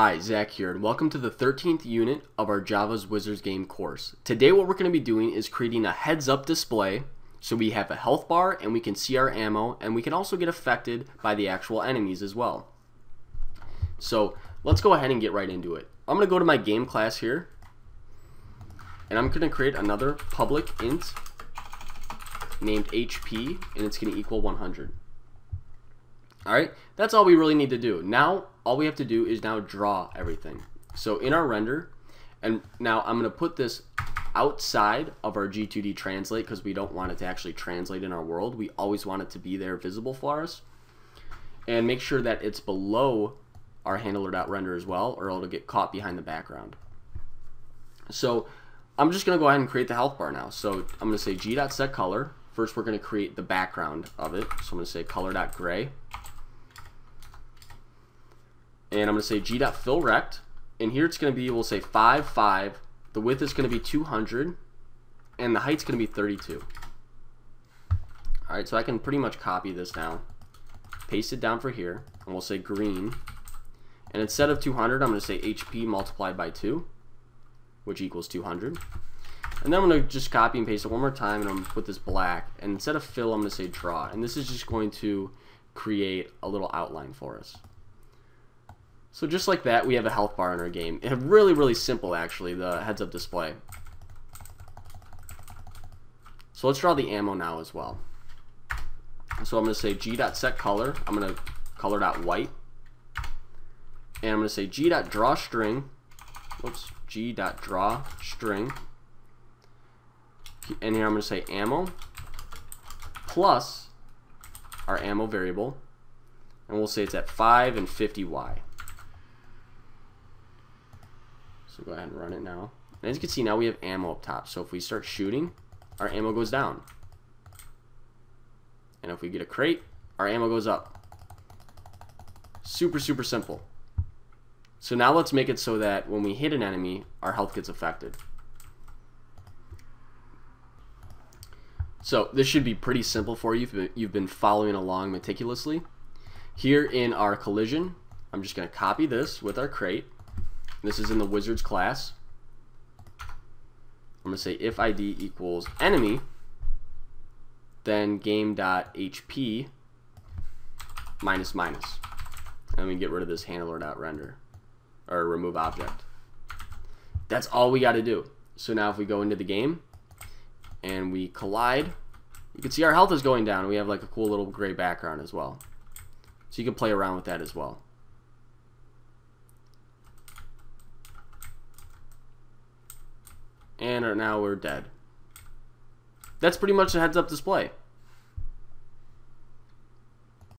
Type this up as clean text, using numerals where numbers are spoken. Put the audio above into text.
Hi, Zach here, and welcome to the 13th unit of our Java's Wizards game course. Today what we're going to be doing is creating a heads-up display so we have a health bar and we can see our ammo, and we can also get affected by the actual enemies as well. So let's go ahead and get right into it. I'm going to go to my game class here, and I'm going to create another public int named HP, and it's going to equal 100. Alright, that's all we really need to do. Now, all we have to do is now draw everything. So in our render, and now I'm going to put this outside of our G2D translate because we don't want it to actually translate in our world. We always want it to be there visible for us. And make sure that it's below our handler.render as well, or it'll get caught behind the background. So I'm just going to go ahead and create the health bar now. So I'm going to say g.setColor. First, we're going to create the background of it. So I'm going to say color.gray. And I'm going to say g.fillRect, and here it's going to be, we'll say 5, 5, the width is going to be 200, and the height's going to be 32. Alright, so I can pretty much copy this now, paste it down for here, and we'll say green, and instead of 200 I'm going to say HP multiplied by 2, which equals 200, and then I'm going to just copy and paste it one more time, and I'm going to put this black, and instead of fill I'm going to say draw, and this is just going to create a little outline for us. So just like that, we have a health bar in our game. It's really, really simple, actually, the heads-up display. So let's draw the ammo now as well. So I'm going to say g.setColor. I'm going to color.white. And I'm going to say g.drawString. Oops, g.drawString. And here I'm going to say ammo plus our ammo variable. And we'll say it's at 5 and 50y. So go ahead and run it now. And as you can see, now we have ammo up top. So if we start shooting, our ammo goes down. And if we get a crate, our ammo goes up. Super, super simple. So now let's make it so that when we hit an enemy, our health gets affected. So this should be pretty simple for you if you've been following along meticulously. Here in our collision, I'm just going to copy this with our crate. This is in the Wizards class. I'm going to say if ID equals enemy, then game.hp --. And we get rid of this handler.render, or remove object. That's all we got to do. So now if we go into the game and we collide, you can see our health is going down. We have like a cool little gray background as well. So you can play around with that as well. And now we're dead. That's pretty much the heads-up display.